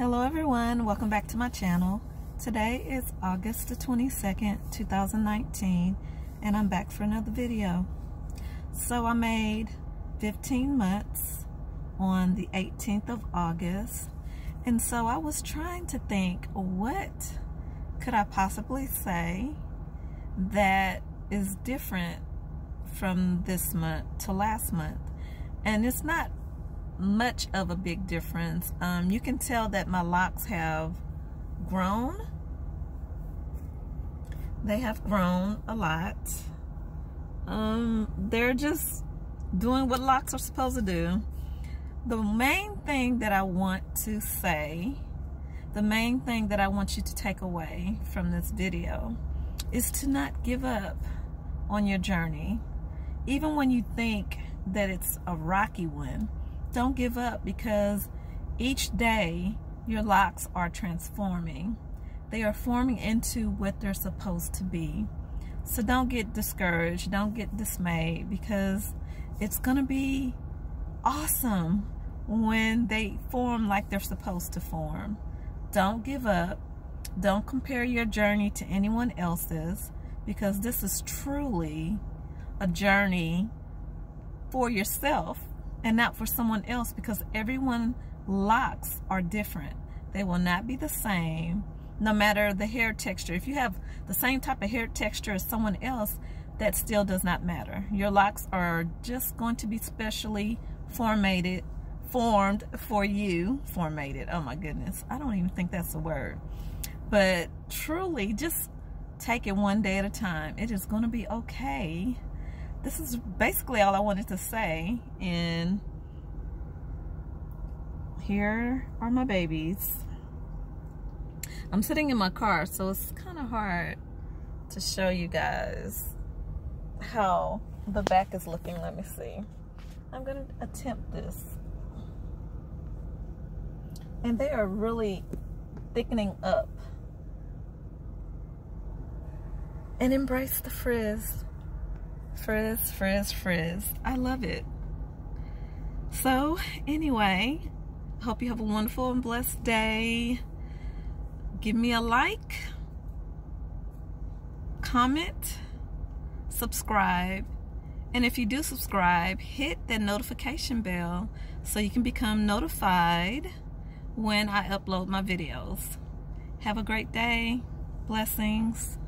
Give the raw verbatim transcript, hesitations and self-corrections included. Hello everyone, welcome back to my channel. Today is August the twenty-second, two thousand nineteen, and I'm back for another video. So I made fifteen months on the eighteenth of August, and so I was trying to think, what could I possibly say that is different from this month to last month? And it's not much of a big difference. Um, you can tell that my locks have grown. They have grown a lot. Um, they're just doing what locks are supposed to do. The main thing that I want to say, the main thing that I want you to take away from this video is to not give up on your journey. Even when you think that it's a rocky one, don't give up, because each day your locks are transforming. They are forming into what they're supposed to be. So don't get discouraged, don't get dismayed, because it's gonna be awesome when they form like they're supposed to form. Don't give up. Don't compare your journey to anyone else's, because this is truly a journey for yourself and not for someone else, because everyone's locks are different. They will not be the same, no matter the hair texture. If you have the same type of hair texture as someone else, that still does not matter. Your locks are just going to be specially formatted, formed for you. Formatted, oh my goodness. I don't even think that's a word. But truly, just take it one day at a time. It is going to be okay. This is basically all I wanted to say, and here are my babies. I'm sitting in my car, so it's kind of hard to show you guys how the back is looking. Let me see. I'm going to attempt this. And they are really thickening up. And embrace the frizz. Frizz, frizz, frizz. I love it. So anyway, hope you have a wonderful and blessed day. Give me a like, comment, subscribe, and if you do subscribe, hit that notification bell so you can become notified when I upload my videos. Have a great day. Blessings.